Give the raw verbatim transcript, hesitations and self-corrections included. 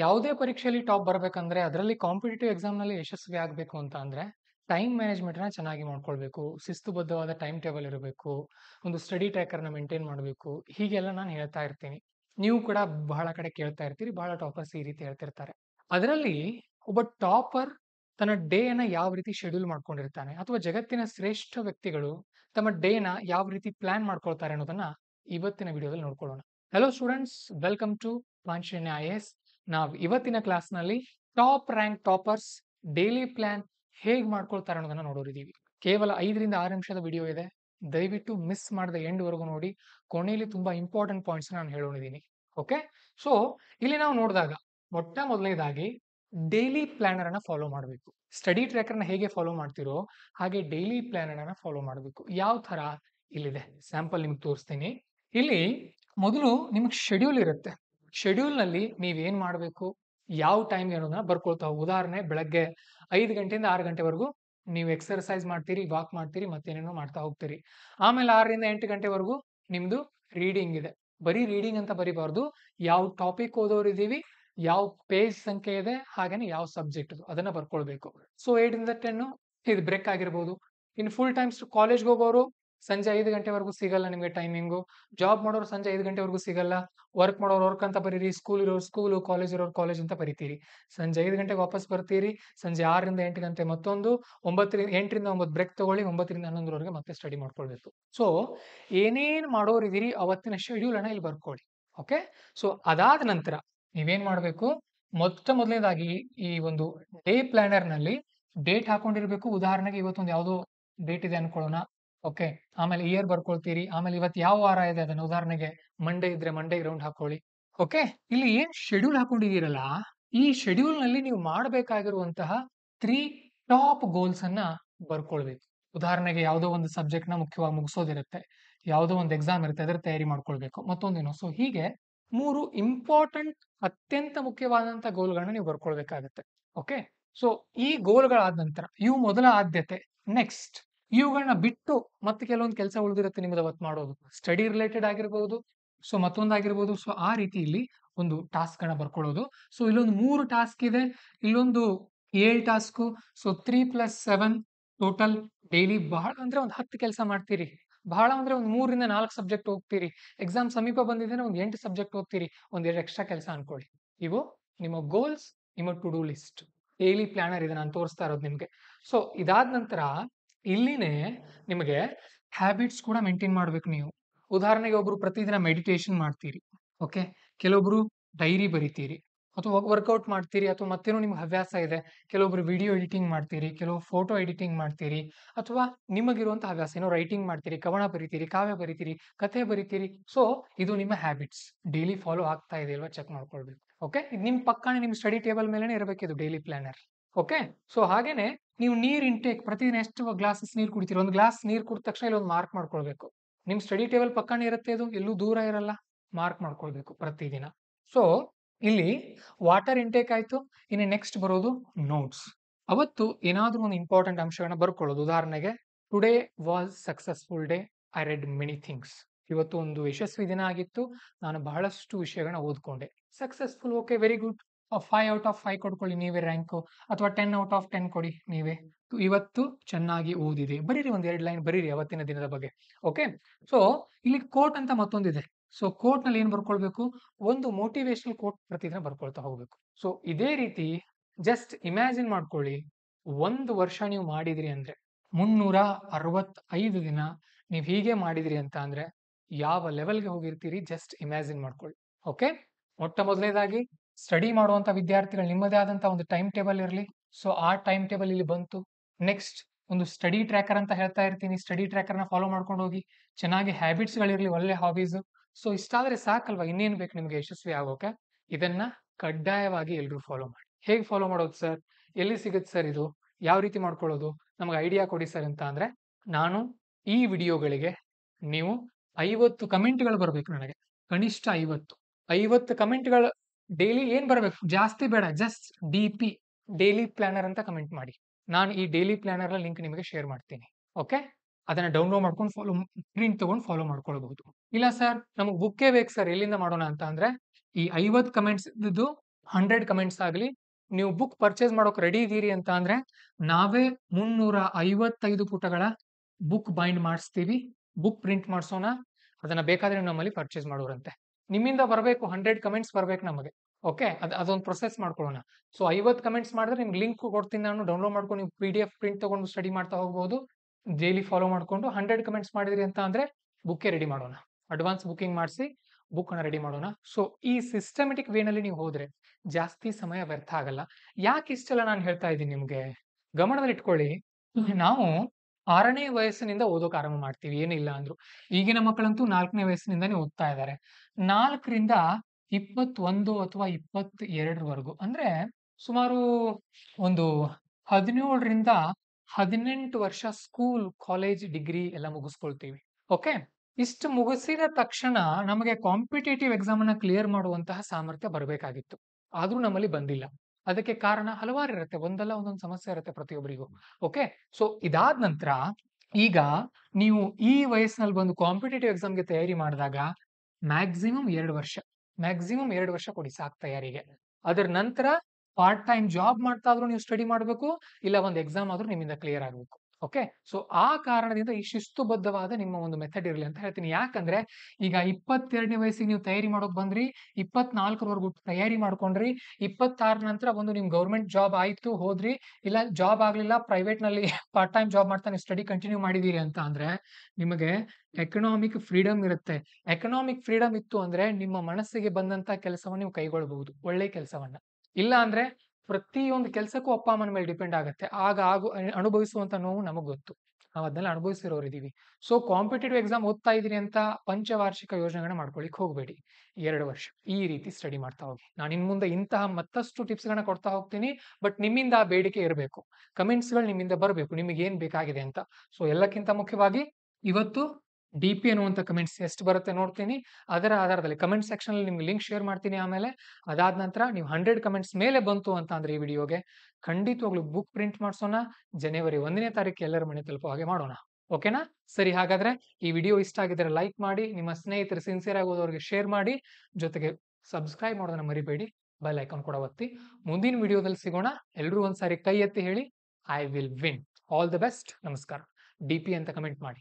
ಯಾವುದೇ ಪರೀಕ್ಷೆಯಲ್ಲಿ ಟಾಪ್ ಬರಬೇಕಂದ್ರೆ ಅದರಲ್ಲಿ ಕಾಂಪಿಟಿಟಿವ್ ಎಕ್ಸಾಮ್ ನಲ್ಲಿ ಯಶಸ್ವಿ ಆಗಬೇಕು ಅಂತ ಅಂದ್ರೆ ಟೈಮ್ ಮ್ಯಾನೇಜ್ಮೆಂಟ್ ನ ಚೆನ್ನಾಗಿ ಮಾಡ್ಕೊಳ್ಬೇಕು, ಶಿಸ್ತುಬದ್ಧವಾದ ಟೈಮ್ ಟೇಬಲ್ ಇರಬೇಕು, ಒಂದು ಸ್ಟಡಿ ಟ್ರ್ಯಾಕರ್ ನ ಮೇಂಟೈನ್ ಮಾಡಬೇಕು. ಹೀಗೆಲ್ಲ ನಾನು ಹೇಳ್ತಾ ಇರ್ತೀನಿ. ನೀವು ಕೂಡ ಬಹಳ ಕಡೆ ಕೇಳ್ತಾ ಇರ್ತೀರಿ, ಬಹಳ ಟಾಪರ್ಸ್ ಈ ರೀತಿ ಹೇಳ್ತಿರ್ತಾರೆ. ಅದರಲ್ಲಿ ಒಬ್ಬ ಟಾಪರ್ ತನ್ನ ಡೇನ ಯಾವ ರೀತಿ ಶೆಡ್ಯೂಲ್ ಮಾಡ್ಕೊಂಡಿರ್ತಾನೆ ಅಥವಾ ಜಗತ್ತಿನ ಶ್ರೇಷ್ಠ ವ್ಯಕ್ತಿಗಳು ತಮ್ಮ ಡೇನ ಯಾವ ರೀತಿ ಪ್ಲಾನ್ ಮಾಡ್ಕೊಳ್ತಾರೆ ಅನ್ನೋದನ್ನ ಇವತ್ತಿನ ವಿಡಿಯೋದಲ್ಲಿ ನೋಡ್ಕೊಳ್ಳೋಣ. Hello students, welcome to Panchajanya I A S. ನಾವು ಇವತ್ತಿನ ಕ್ಲಾಸ್ ನಲ್ಲಿ top rank toppers daily plan ಹೇಗ್ ಮಾಡ್ಕೊಳ್ತಾರೆ ಅನ್ನೋದನ್ನ ನೋಡೋರಿದ್ದೀವಿ. ಕೇವಲ ಐದರಿಂದ ಆರು ನಿಮಿಷದ ವಿಡಿಯೋ ಇದೆ, ದಯವಿಟ್ಟು ಮಿಸ್ ಮಾಡದ ಎಂಡ್ವರೆಗೂ ನೋಡಿ. ಕೊನೆಯಲ್ಲಿ ತುಂಬಾ ಇಂಪಾರ್ಟೆಂಟ್ ಪಾಯಿಂಟ್ಸ್ ನಾನು ಹೇಳೋನಿದ್ದೀನಿ. ಓಕೆ, ಸೊ ಇಲ್ಲಿ ನಾವು ನೋಡಿದಾಗ ಮೊಟ್ಟ ಮೊದಲನೇದಾಗಿ ಡೈಲಿ ಪ್ಲಾನರ್ ಅನ್ನ ಫಾಲೋ ಮಾಡಬೇಕು. ಸ್ಟಡಿ ಟ್ರ್ಯಾಕರ್ನ ಹೇಗೆ ಫಾಲೋ ಮಾಡ್ತಿರೋ ಹಾಗೆ ಡೈಲಿ ಪ್ಲಾನರ್ ಅನ್ನ ಫಾಲೋ ಮಾಡಬೇಕು. ಯಾವ ತರ ಇಲ್ಲಿದೆ ಸ್ಯಾಂಪಲ್ ನಿಮ್ಗೆ ತೋರಿಸ್ತೀನಿ. ಇಲ್ಲಿ ಮೊದಲು ನಿಮ್ಗೆ ಶೆಡ್ಯೂಲ್ ಇರುತ್ತೆ. ಶೆಡ್ಯೂಲ್ ನಲ್ಲಿ ನೀವೇನ್ ಮಾಡಬೇಕು, ಯಾವ ಟೈಮ್ ಅನ್ನೋದನ್ನ ಬರ್ಕೊಳ್ತಾ ಹೋಗಿ. ಉದಾಹರಣೆ, ಬೆಳಗ್ಗೆ ಐದು ಗಂಟೆಯಿಂದ ಆರು ಗಂಟೆವರೆಗೂ ನೀವು ಎಕ್ಸರ್ಸೈಸ್ ಮಾಡ್ತೀರಿ, ವಾಕ್ ಮಾಡ್ತೀರಿ, ಮತ್ತೇನೇನೋ ಮಾಡ್ತಾ ಹೋಗ್ತೀರಿ. ಆಮೇಲೆ ಆರರಿಂದ ಎಂಟು ಗಂಟೆವರೆಗೂ ನಿಮ್ದು ರೀಡಿಂಗ್ ಇದೆ. ಬರೀ ರೀಡಿಂಗ್ ಅಂತ ಬರೀಬಾರ್ದು, ಯಾವ ಟಾಪಿಕ್ ಓದೋರಿದ್ದೀವಿ, ಯಾವ ಪೇಜ್ ಸಂಖ್ಯೆ ಇದೆ, ಹಾಗೇನೆ ಯಾವ ಸಬ್ಜೆಕ್ಟ್ ಅದನ್ನ ಬರ್ಕೊಳ್ಬೇಕು. ಸೊ ಏಳಿಂದ ಟೆನ್ ಇದು ಬ್ರೇಕ್ ಆಗಿರ್ಬೋದು. ಇನ್ ಫುಲ್ ಟೈಮ್ಸ್ ಕಾಲೇಜ್ಗೆ ಹೋಗೋರು ಸಂಜೆ ಐದು ಗಂಟೆವರೆಗೂ ಸಿಗಲ್ಲ ನಿಮ್ಗೆ ಟೈಮಿಂಗು. ಜಾಬ್ ಮಾಡೋರು ಸಂಜೆ ಐದು ಗಂಟೆವರೆಗೂ ಸಿಗಲ್ಲ. ವರ್ಕ್ ಮಾಡೋರು ವರ್ಕ್ ಅಂತ ಬರೀರಿ, ಸ್ಕೂಲ್ ಇರೋರು ಸ್ಕೂಲು, ಕಾಲೇಜ್ ಇರೋರು ಕಾಲೇಜ್ ಅಂತ ಬರೀತೀರಿ. ಸಂಜೆ ಐದು ಗಂಟೆಗೆ ವಾಪಸ್ ಬರ್ತೀರಿ, ಸಂಜೆ ಆರರಿಂದ ಎಂಟು ಗಂಟೆ ಮತ್ತೊಂದು, ಒಂಬತ್ತರಿಂದ ಎಂಟರಿಂದ ಒಂಬತ್ತು ಬ್ರೇಕ್ ತಗೊಳ್ಳಿ, ಒಂಬತ್ತರಿಂದ ಹನ್ನೊಂದರವರೆಗೆ ಮತ್ತೆ ಸ್ಟಡಿ ಮಾಡ್ಕೊಳ್ಬೇಕು. ಸೊ ಏನೇನ್ ಮಾಡೋರಿದ್ದೀರಿ ಅವತ್ತಿನ ಶೆಡ್ಯೂಲ್ ಅನ್ನ ಇಲ್ಲಿ ಬರ್ಕೊಳ್ಳಿ. ಓಕೆ, ಸೊ ಅದಾದ ನಂತರ ನೀವೇನ್ ಮಾಡ್ಬೇಕು, ಮೊತ್ತ ಮೊದಲನೇದಾಗಿ ಈ ಒಂದು ಡೇ ಪ್ಲಾನರ್ ನಲ್ಲಿ ಡೇಟ್ ಹಾಕೊಂಡಿರ್ಬೇಕು. ಉದಾಹರಣೆಗೆ ಇವತ್ತೊಂದು ಯಾವ್ದೋ ಡೇಟ್ ಇದೆ ಅನ್ಕೊಳ್ಳೋಣ. ಓಕೆ, ಆಮೇಲೆ ಇಯರ್ ಬರ್ಕೊಳ್ತೀರಿ. ಆಮೇಲೆ ಇವತ್ತು ಯಾವ ವಾರ ಇದೆ ಅದನ್ನ ಉದಾಹರಣೆಗೆ ಮಂಡೇ ಇದ್ರೆ ಮಂಡೇ ರೌಂಡ್ ಹಾಕೊಳ್ಳಿ. ಓಕೆ, ಇಲ್ಲಿ ಏನ್ ಶೆಡ್ಯೂಲ್ ಹಾಕೊಂಡಿದ್ದೀರಲ್ಲ, ಈ ಶೆಡ್ಯೂಲ್ ನಲ್ಲಿ ನೀವು ಮಾಡಬೇಕಾಗಿರುವಂತಹ ತ್ರೀ ಟಾಪ್ ಗೋಲ್ಸ್ ಅನ್ನ ಬರ್ಕೊಳ್ಬೇಕು. ಉದಾಹರಣೆಗೆ ಯಾವುದೋ ಒಂದು ಸಬ್ಜೆಕ್ಟ್ ನ ಮುಖ್ಯವಾಗಿ ಮುಗಿಸೋದಿರುತ್ತೆ, ಯಾವುದೋ ಒಂದು ಎಕ್ಸಾಮ್ ಇರುತ್ತೆ, ಅದರ ತಯಾರಿ ಮಾಡ್ಕೊಳ್ಬೇಕು, ಮತ್ತೊಂದೇನೋ. ಸೊ ಹೀಗೆ ಮೂರು ಇಂಪಾರ್ಟೆಂಟ್ ಅತ್ಯಂತ ಮುಖ್ಯವಾದಂತ ಗೋಲ್ಗಳನ್ನ ನೀವು ಬರ್ಕೊಳ್ಬೇಕಾಗತ್ತೆ. ಓಕೆ, ಸೊ ಈ ಗೋಲ್ಗಳಾದ ನಂತರ ಇವು ಮೊದಲ ಆದ್ಯತೆ. ನೆಕ್ಸ್ಟ್ ಇವುಗಳನ್ನ ಬಿಟ್ಟು ಮತ್ತೆ ಕೆಲವೊಂದು ಕೆಲಸ ಉಳಿದಿರುತ್ತೆ ನಿಮ್ದು ಅವತ್ತು ಮಾಡೋದು, ಸ್ಟಡಿ ರಿಲೇಟೆಡ್ ಆಗಿರ್ಬೋದು, ಸೊ ಮತ್ತೊಂದಾಗಿರ್ಬೋದು. ಸೊ ಆ ರೀತಿ ಇಲ್ಲಿ ಒಂದು ಟಾಸ್ಕ್ ಗಳನ್ನ ಬರ್ಕೊಳ್ಳೋದು. ಸೊ ಇಲ್ಲೊಂದು ಮೂರು ಟಾಸ್ಕ್ ಇದೆ, ಇಲ್ಲೊಂದು ಏಳು task. So three plus seven total daily ಬಹಳ ಅಂದ್ರೆ ಒಂದು ಹತ್ತು ಕೆಲಸ ಮಾಡ್ತೀರಿ. ಬಹಳ ಅಂದ್ರೆ ಒಂದ್ ಮೂರಿಂದ ನಾಲ್ಕು ಸಬ್ಜೆಕ್ಟ್ ಹೋಗ್ತೀರಿ. ಎಕ್ಸಾಮ್ ಸಮೀಪ ಬಂದಿದ್ರೆ ಒಂದ್ ಎಂಟು ಸಬ್ಜೆಕ್ಟ್ ಹೋಗ್ತೀರಿ, ಒಂದ್ ಎರಡು ಎಕ್ಸ್ಟ್ರಾ ಕೆಲಸ ಅನ್ಕೊಳ್ಳಿ. ಇವು ನಿಮ್ಮ ಗೋಲ್ಸ್, ನಿಮ್ಮ to do list, daily planner ಇದೆ ನಾನು ತೋರಿಸ್ತಾ ಇರೋದು ನಿಮ್ಗೆ. ಸೊ ಇದಾದ ನಂತರ ಇಲ್ಲಿನೇ ನಿಮಗೆ ಹ್ಯಾಬಿಟ್ಸ್ ಕೂಡ ಮೇಂಟೈನ್ ಮಾಡ್ಬೇಕು ನೀವು. ಉದಾಹರಣೆಗೆ ಒಬ್ರು ಪ್ರತಿದಿನ ಮೆಡಿಟೇಷನ್ ಮಾಡ್ತೀರಿ. ಓಕೆ, ಕೆಲವೊಬ್ರು ಡೈರಿ ಬರಿತೀರಿ, ಅಥವಾ ವರ್ಕೌಟ್ ಮಾಡ್ತೀರಿ, ಅಥವಾ ಮತ್ತೇನೋ ನಿಮ್ಗೆ ಹವ್ಯಾಸ ಇದೆ, ಕೆಲವೊಬ್ರು ವಿಡಿಯೋ ಎಡಿಟಿಂಗ್ ಮಾಡ್ತೀರಿ, ಕೆಲವು ಫೋಟೋ ಎಡಿಟಿಂಗ್ ಮಾಡ್ತೀರಿ, ಅಥವಾ ನಿಮಗಿರುವಂತಹ ಹವ್ಯಾಸ ಏನೋ ರೈಟಿಂಗ್ ಮಾಡ್ತೀರಿ, ಕವನ ಬರಿತೀರಿ, ಕಾವ್ಯ ಬರಿತೀರಿ, ಕಥೆ ಬರಿತೀರಿ. ಸೊ ಇದು ನಿಮ್ಮ ಹ್ಯಾಬಿಟ್ಸ್ ಡೈಲಿ ಫಾಲೋ ಆಗ್ತಾ ಇದೆ ಅಲ್ವಾ, ಚೆಕ್ ಮಾಡ್ಕೊಳ್ಬೇಕು. ಓಕೆ, ಇದು ನಿಮ್ ಪಕ್ಕನೇ ನಿಮ್ ಸ್ಟಡಿ ಟೇಬಲ್ ಮೇಲೆನೆ ಇರಬೇಕು ಇದು ಡೈಲಿ ಪ್ಲಾನರ್. ಓಕೆ, ಸೊ ಹಾಗೇನೆ ನೀವು ನೀರ್ ಇಂಟೇಕ್ ಪ್ರತಿದಿನ ಎಷ್ಟು ಗ್ಲಾಸಸ್ ನೀರ್ ಕುಡಿತೀರಿ, ಒಂದು ಗ್ಲಾಸ್ ನೀರ್ ಕುಡಿದ ತಕ್ಷಣ ಇಲ್ಲೊಂದು ಮಾರ್ಕ್ ಮಾಡ್ಕೊಳ್ಬೇಕು. ನಿಮ್ ಸ್ಟಡಿ ಟೇಬಲ್ ಪಕ್ಕನೇ ಇರುತ್ತೆ, ಇದು ಎಲ್ಲೂ ದೂರ ಇರಲ್ಲ, ಮಾರ್ಕ್ ಮಾಡ್ಕೊಳ್ಬೇಕು ಪ್ರತಿದಿನ. ಸೊ ಇಲ್ಲಿ ವಾಟರ್ ಇಂಟೇಕ್ ಆಯ್ತು. ಇನ್ನು ನೆಕ್ಸ್ಟ್ ಬರೋದು ನೋಟ್ಸ್. ಅವತ್ತು ಏನಾದ್ರೂ ಒಂದು ಇಂಪಾರ್ಟೆಂಟ್ ಅಂಶಗಳನ್ನ ಬರ್ಕೊಳ್ಳೋದು. ಉದಾಹರಣೆಗೆ today was successful day, I read many things. ಇವತ್ತು ಒಂದು ಯಶಸ್ವಿ ದಿನ ಆಗಿತ್ತು, ನಾನು ಬಹಳಷ್ಟು ವಿಷಯಗಳನ್ನ ಓದ್ಕೊಂಡೆ. Successful, okay, very good. Five out of five ಕೊಡ್ಕೊಳ್ಳಿ ನೀವೇ ರ್ಯಾಂಕು, ಅಥವಾ ಟೆನ್ ಔಟ್ ಆಫ್ ಟೆನ್ ಕೊಡಿ ನೀವೇ. ಇವತ್ತು ಚೆನ್ನಾಗಿ ಓದಿದೆ ಬರೀರಿ, ಒಂದ್ ಎರಡು ಲೈನ್ ಬರೀರಿ ಅವತ್ತಿನ ದಿನದ ಬಗ್ಗೆ. ಓಕೆ, ಸೊ ಇಲ್ಲಿ ಕೋಟ್ ಅಂತ ಮತ್ತೊಂದಿದೆ. ಸೊ ಕೋಟ್ ನಲ್ಲಿ ಏನ್ ಬರ್ಕೊಳ್ಬೇಕು, ಒಂದು ಮೋಟಿವೇಶನಲ್ ಕೋಟ್ ಪ್ರತಿದಿನ ಬರ್ಕೊಳ್ತಾ ಹೋಗ್ಬೇಕು. ಸೊ ಇದೇ ರೀತಿ ಜಸ್ಟ್ ಇಮ್ಯಾಜಿನ್ ಮಾಡ್ಕೊಳ್ಳಿ, ಒಂದು ವರ್ಷ ನೀವು ಮಾಡಿದ್ರಿ ಅಂದ್ರೆ, ಮುನ್ನೂರ ಅರವತ್ತೈದು ದಿನ ನೀವು ಹೀಗೆ ಮಾಡಿದ್ರಿ ಅಂತ ಅಂದ್ರೆ ಯಾವ ಲೆವೆಲ್ಗೆ ಹೋಗಿರ್ತೀರಿ ಜಸ್ಟ್ ಇಮ್ಯಾಜಿನ್ ಮಾಡ್ಕೊಳ್ಳಿ. ಓಕೆ, ಮೊಟ್ಟ ಮೊದಲನೇದಾಗಿ ಸ್ಟಡಿ ಮಾಡುವಂತ ವಿದ್ಯಾರ್ಥಿಗಳು ನಿಮ್ಮದೇ ಆದಂತಹ ಒಂದು ಟೈಮ್ ಟೇಬಲ್ ಇರಲಿ. ಸೊ ಆ ಟೈಮ್ ಟೇಬಲ್ ಇಲ್ಲಿ ಬಂತು. ನೆಕ್ಸ್ಟ್ ಒಂದು ಸ್ಟಡಿ ಟ್ರ್ಯಾಕರ್ ಅಂತ ಹೇಳ್ತಾ ಇರ್ತೀನಿ, ಸ್ಟಡಿ ಟ್ರ್ಯಾಕರ್ ನ ಫಾಲೋ ಮಾಡ್ಕೊಂಡು ಹೋಗಿ. ಚೆನ್ನಾಗಿ ಹ್ಯಾಬಿಟ್ಸ್ ಗಳಿರ್ಲಿ, ಒಳ್ಳೆ ಹಾಬೀಸ್. ಸೊ ಇಷ್ಟಾದ್ರೆ ಸಾಕಲ್ವಾ, ಇನ್ನೇನ್ ಬೇಕು ನಿಮ್ಗೆ ಯಶಸ್ವಿ ಆಗೋಕೆ. ಇದನ್ನ ಕಡ್ಡಾಯವಾಗಿ ಎಲ್ರು ಫಾಲೋ ಮಾಡಿ. ಹೇಗೆ ಫಾಲೋ ಮಾಡೋದು ಸರ್, ಎಲ್ಲಿ ಸಿಗುತ್ತೆ ಸರ್ ಇದು, ಯಾವ ರೀತಿ ಮಾಡ್ಕೊಳ್ಳೋದು, ನಮ್ಗೆ ಐಡಿಯಾ ಕೊಡಿ ಸರ್ ಅಂತ ಅಂದ್ರೆ, ನಾನು ಈ ವಿಡಿಯೋಗಳಿಗೆ ನೀವು ಐವತ್ತು ಕಮೆಂಟ್ಗಳು ಬರ್ಬೇಕು ನನಗೆ, ಕನಿಷ್ಠ ಐವತ್ತು ಐವತ್ತು ಕಮೆಂಟ್ಗಳು ಡೈಲಿ. ಏನ್ ಬರ್ಬೇಕು, ಜಾಸ್ತಿ ಬೇಡ, just D P daily planner ಅಂತ ಕಮೆಂಟ್ ಮಾಡಿ. ನಾನು ಈ ಡೈಲಿ ಪ್ಲಾನರ್ ಲಿಂಕ್ ನಿಮಗೆ ಶೇರ್ ಮಾಡ್ತೀನಿ. ಓಕೆ, ಅದನ್ನ ಡೌನ್ಲೋಡ್ ಮಾಡ್ಕೊಂಡು ಫಾಲೋ ಪ್ರಿಂಟ್ ತಗೊಂಡು ಫಾಲೋ ಮಾಡ್ಕೊಳ್ಬಹುದು. ಇಲ್ಲ ಸರ್ ನಮ್ಗೆ ಬುಕ್ಕೇ ಬೇಕು ಸರ್, ಎಲ್ಲಿಂದ ಮಾಡೋಣ ಅಂತ ಅಂದ್ರೆ, ಈ ಐವತ್ತು ಕಮೆಂಟ್ಸ್ ಇದ್ದು ಹಂಡ್ರೆಡ್ ಕಮೆಂಟ್ಸ್ ಆಗಲಿ, ನೀವು ಬುಕ್ ಪರ್ಚೇಸ್ ಮಾಡೋಕೆ ರೆಡಿ ಇದೀರಿ ಅಂತ ಅಂದ್ರೆ ನಾವೇ ಮುನ್ನೂರ ಐವತ್ತೈದು ಪುಟಗಳ ಬುಕ್ ಬೈಂಡ್ ಮಾಡಿಸ್ತೀವಿ, ಬುಕ್ ಪ್ರಿಂಟ್ ಮಾಡಿಸೋಣ, ಅದನ್ನ ಬೇಕಾದ್ರೆ ನಮ್ಮಲ್ಲಿ ಪರ್ಚೇಸ್ ಮಾಡೋರಂತೆ. ನಿಮ್ಮಿಂದ ಬರಬೇಕು ಹಂಡ್ರೆಡ್ ಕಮೆಂಟ್ಸ್ ಬರಬೇಕು ನಮಗೆ, ಓಕೆ, ಅದು ಅದೊಂದು ಪ್ರೊಸೆಸ್ ಮಾಡ್ಕೊಳ್ಳೋಣ. ಸೊ ಐವತ್ತು ಕಮೆಂಟ್ಸ್ ಮಾಡಿದ್ರೆ ನಿಮ್ಗೆ ಲಿಂಕ್ ಕೊಡ್ತೀನಿ ನಾನು, ಡೌನ್ಲೋಡ್ ಮಾಡ್ಕೊಂಡು ನೀವು ಪಿ ಡಿ ಎಫ್ ಪ್ರಿಂಟ್ ತೊಗೊಂಡು ಸ್ಟಡಿ ಮಾಡ್ತಾ ಹೋಗ್ಬೋದು, ಡೈಲಿ ಫಾಲೋ ಮಾಡಿಕೊಂಡು. ಹಂಡ್ರೆಡ್ ಕಮೆಂಟ್ಸ್ ಮಾಡಿದ್ರಿ ಅಂತ ಅಂದರೆ ಬುಕ್ಕೇ ರೆಡಿ ಮಾಡೋಣ, ಅಡ್ವಾನ್ಸ್ ಬುಕ್ಕಿಂಗ್ ಮಾಡಿಸಿ ಬುಕ್ಕನ್ನು ರೆಡಿ ಮಾಡೋಣ. ಸೊ ಈ ಸಿಸ್ಟಮೆಟಿಕ್ ವೇನಲ್ಲಿ ನೀವು ಹೋದರೆ ಜಾಸ್ತಿ ಸಮಯ ವ್ಯರ್ಥ ಆಗಲ್ಲ. ಯಾಕೆ ಇಷ್ಟೆಲ್ಲ ನಾನು ಹೇಳ್ತಾ ಇದ್ದೀನಿ ನಿಮಗೆ ಗಮನದಲ್ಲಿ ಇಟ್ಕೊಳ್ಳಿ. ನಾವು ಆರನೇ ವಯಸ್ಸಿನಿಂದ ಓದೋಕೆ ಆರಂಭ ಮಾಡ್ತೀವಿ, ಏನಿಲ್ಲ ಅಂದ್ರು. ಈಗಿನ ಮಕ್ಕಳಂತೂ ನಾಲ್ಕನೇ ವಯಸ್ಸಿನಿಂದಾನೇ ಓದ್ತಾ ಇದ್ದಾರೆ. ನಾಲ್ಕರಿಂದ ಇಪ್ಪತ್ತೊಂದು ಅಥವಾ ಇಪ್ಪತ್ತ ಎರಡರವರೆಗೂ ಅಂದ್ರೆ ಸುಮಾರು ಒಂದು ಹದಿನೇಳರಿಂದ ಹದಿನೆಂಟು ವರ್ಷ ಸ್ಕೂಲ್, ಕಾಲೇಜ್, ಡಿಗ್ರಿ ಎಲ್ಲ ಮುಗಿಸ್ಕೊಳ್ತೀವಿ. ಓಕೆ, ಇಷ್ಟು ಮುಗಿಸಿದ ತಕ್ಷಣ ನಮಗೆ ಕಾಂಪಿಟೇಟಿವ್ ಎಕ್ಸಾಮ್ ಅನ್ನ ಕ್ಲಿಯರ್ ಮಾಡುವಂತಹ ಸಾಮರ್ಥ್ಯ ಬರಬೇಕಾಗಿತ್ತು, ಆದ್ರೂ ನಮ್ಮಲ್ಲಿ ಬಂದಿಲ್ಲ. ಅದಕ್ಕೆ ಕಾರಣ ಹಲವಾರು ಇರುತ್ತೆ, ಒಂದಲ್ಲ ಒಂದೊಂದು ಸಮಸ್ಯೆ ಇರುತ್ತೆ ಪ್ರತಿಯೊಬ್ಬರಿಗೂ. ಓಕೆ, ಸೊ ಇದಾದ ನಂತರ ಈಗ ನೀವು ಈ ವಯಸ್ಸಿನಲ್ಲಿ ಬಂದು ಕಾಂಪಿಟೇಟಿವ್ ಎಕ್ಸಾಮ್ಗೆ ತಯಾರಿ ಮಾಡಿದಾಗ ಮ್ಯಾಕ್ಸಿಮಮ್ ಎರಡು ವರ್ಷ ಮ್ಯಾಕ್ಸಿಮಮ್ ಎರಡು ವರ್ಷ ಕೊಡಿ ಸಾಕು ತಯಾರಿಗೆ. ಅದರ ನಂತರ ಪಾರ್ಟ್ ಟೈಮ್ ಜಾಬ್ ಮಾಡ್ತಾ ಆದ್ರೂ ನೀವು ಸ್ಟಡಿ ಮಾಡಬೇಕು, ಇಲ್ಲ ಒಂದು ಎಕ್ಸಾಮ್ ಆದ್ರೂ ನಿಮ್ಮಿಂದ ಕ್ಲಿಯರ್ ಆಗಬೇಕು. ಓಕೆ, ಸೊ ಆ ಕಾರಣದಿಂದ ಈ ಶಿಸ್ತುಬದ್ಧವಾದ ನಿಮ್ಮ ಒಂದು ಮೆಥಡ್ ಇರಲಿ ಅಂತ ಹೇಳ್ತೀನಿ. ಯಾಕಂದ್ರೆ ಈಗ ಇಪ್ಪತ್ತೆರಡನೇ ವಯಸ್ಸಿಗೆ ನೀವು ತಯಾರಿ ಮಾಡೋಕೆ ಬಂದ್ರಿ, ಇಪ್ಪತ್ನಾಲ್ಕರವರೆಗೂ ತಯಾರಿ ಮಾಡ್ಕೊಂಡ್ರಿ, ಇಪ್ಪತ್ತಾರ ನಂತರ ಒಂದು ನಿಮ್ ಗೌರ್ಮೆಂಟ್ ಜಾಬ್ ಆಯ್ತು ಹೋದ್ರಿ, ಇಲ್ಲ ಜಾಬ್ ಆಗ್ಲಿಲ್ಲ ಪ್ರೈವೇಟ್ ನಲ್ಲಿ ಪಾರ್ಟ್ ಟೈಮ್ ಜಾಬ್ ಮಾಡ್ತಾ ನೀವು ಸ್ಟಡಿ ಕಂಟಿನ್ಯೂ ಮಾಡಿದೀರಿ ಅಂತ ಅಂದ್ರೆ ನಿಮಗೆ ಎಕನಾಮಿಕ್ ಫ್ರೀಡಮ್ ಇರುತ್ತೆ. ಎಕನಾಮಿಕ್ ಫ್ರೀಡಮ್ ಇತ್ತು ಅಂದ್ರೆ ನಿಮ್ಮ ಮನಸ್ಸಿಗೆ ಬಂದಂತ ಕೆಲಸವನ್ನು ನೀವು ಕೈಗೊಳ್ಳಬಹುದು, ಒಳ್ಳೆ ಕೆಲಸವನ್ನ. ಇಲ್ಲ ಅಂದ್ರೆ ಪ್ರತಿಯೊಂದು ಕೆಲಸಕ್ಕೂ ಅಪ್ಪ ಅಮ್ಮನ ಮೇಲೆ ಡಿಪೆಂಡ್ ಆಗುತ್ತೆ, ಆಗ ಆಗು ಅನುಭವಿಸುವಂತ ನೋವು ನಮಗ್ ಗೊತ್ತು, ನಾವ್ ಅದನ್ನೆಲ್ಲ ಅನುಭವಿಸಿರೋರು ಇದೀವಿ. ಸೊ ಕಾಂಪಿಟೇಟಿವ್ ಎಕ್ಸಾಮ್ ಓದ್ತಾ ಇದೀನಿ ಅಂತ ಪಂಚವಾರ್ಷಿಕ ಯೋಜನೆಗಳನ್ನ ಮಾಡ್ಕೊಳ್ಳಿಕ್ ಹೋಗ್ಬೇಡಿ. ಎರಡು ವರ್ಷ ಈ ರೀತಿ ಸ್ಟಡಿ ಮಾಡ್ತಾ ಹೋಗಿ. ನಾನು ಇನ್ ಮುಂದೆ ಇಂತಹ ಮತ್ತಷ್ಟು ಟಿಪ್ಸ್ ಗಳನ್ನ ಕೊಡ್ತಾ ಹೋಗ್ತೀನಿ, ಬಟ್ ನಿಮ್ಮಿಂದ ಆ ಬೇಡಿಕೆ ಇರಬೇಕು, ಕಮೆಂಟ್ಸ್ ಗಳು ನಿಮ್ಮಿಂದ ಬರಬೇಕು ನಿಮಗೆ ಏನ್ ಬೇಕಾಗಿದೆ ಅಂತ. ಸೊ ಎಲ್ಲಕ್ಕಿಂತ ಮುಖ್ಯವಾಗಿ ಇವತ್ತು ಡಿ ಪಿ ಅನ್ನುವಂಥ ಕಮೆಂಟ್ಸ್ ಎಷ್ಟು ಬರುತ್ತೆ ನೋಡ್ತೀನಿ, ಅದರ ಆಧಾರದಲ್ಲಿ ಕಮೆಂಟ್ ಸೆಕ್ಷನ್ ಅಲ್ಲಿ ನಿಮ್ಗೆ ಲಿಂಕ್ ಶೇರ್ ಮಾಡ್ತೀನಿ. ಆಮೇಲೆ ಅದಾದ ನಂತರ ನೀವು ಹಂಡ್ರೆಡ್ ಕಮೆಂಟ್ಸ್ ಮೇಲೆ ಬಂತು ಅಂತ ಅಂದ್ರೆ ಈ ವಿಡಿಯೋಗೆ ಖಂಡಿತವಾಗ್ಲೂ ಬುಕ್ ಪ್ರಿಂಟ್ ಮಾಡಿಸೋಣ, ಜನವರಿ ಒಂದನೇ ತಾರೀಕು ಎಲ್ಲರ ಮನೆ ತಲುಪೋ ಹಾಗೆ ಮಾಡೋಣ. ಓಕೆನಾ? ಸರಿ, ಹಾಗಾದ್ರೆ ಈ ವಿಡಿಯೋ ಇಷ್ಟ ಆಗಿದ್ರೆ ಲೈಕ್ ಮಾಡಿ, ನಿಮ್ಮ ಸ್ನೇಹಿತರು ಸಿನ್ಸಿಯರ್ ಆಗೋದವ್ರಿಗೆ ಶೇರ್ ಮಾಡಿ, ಜೊತೆಗೆ ಸಬ್ಸ್ಕ್ರೈಬ್ ಮಾಡೋದನ್ನ ಮರಿಬೇಡಿ, ಬೆಲ್ ಐಕಾನ್ ಕೂಡ ಒತ್ತಿ. ಮುಂದಿನ ವಿಡಿಯೋದಲ್ಲಿ ಸಿಗೋಣ. ಎಲ್ಲರೂ ಒಂದ್ಸಾರಿ ಕೈ ಎತ್ತಿ ಹೇಳಿ I will win. All the best. ನಮಸ್ಕಾರ. ಡಿ ಪಿ ಅಂತ ಕಮೆಂಟ್ ಮಾಡಿ.